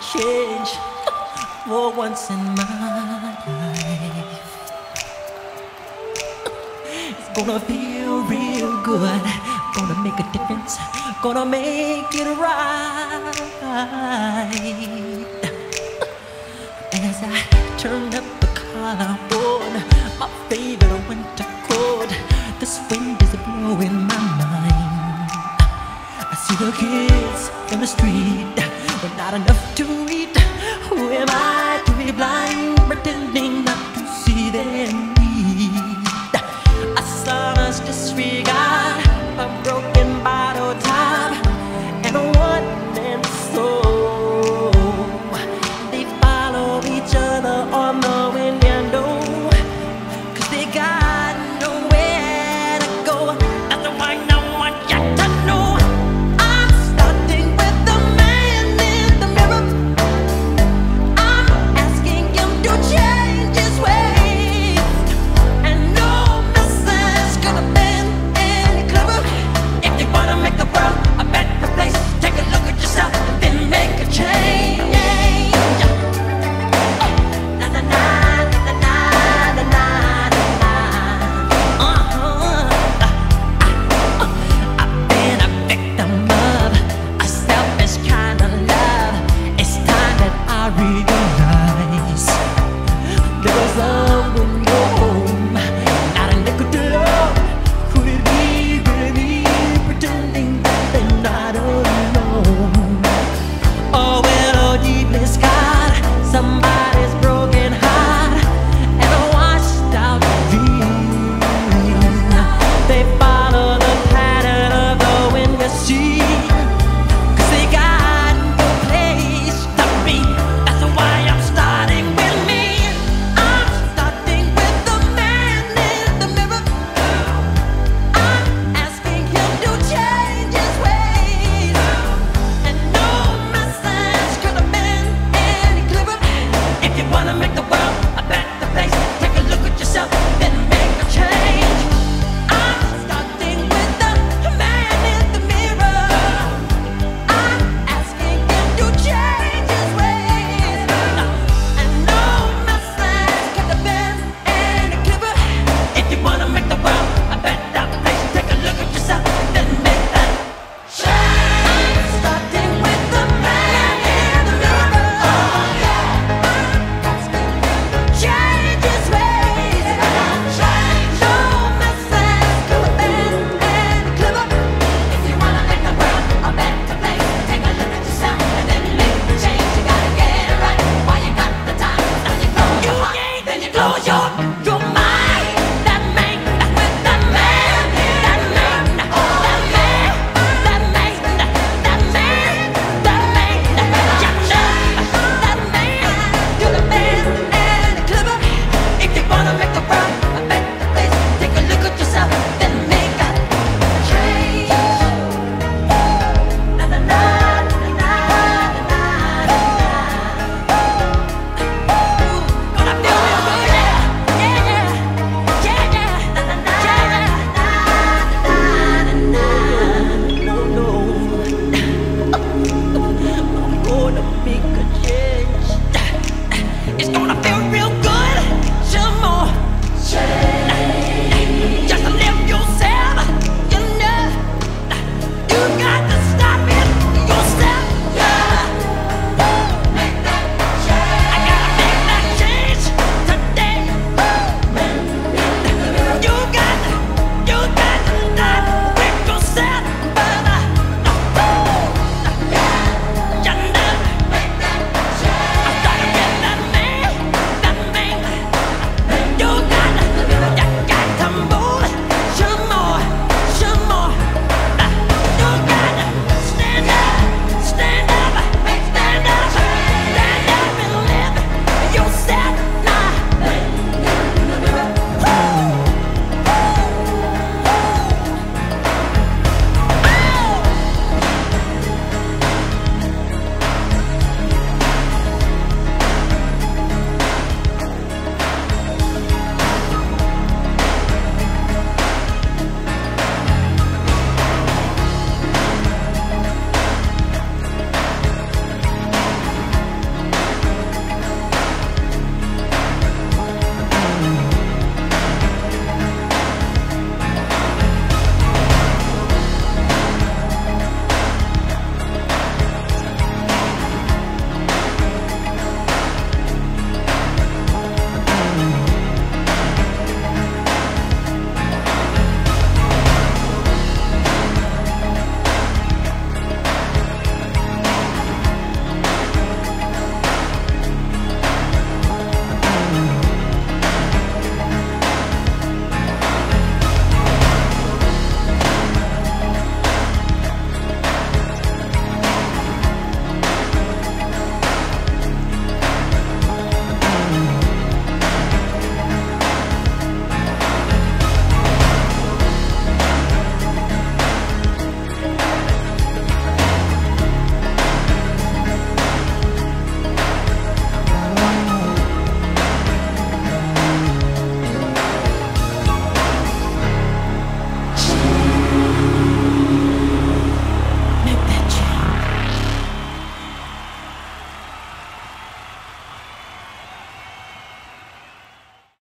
change for once in my life. It's gonna feel real good. Gonna make a difference. Gonna make it right. As I turn up the collarboard,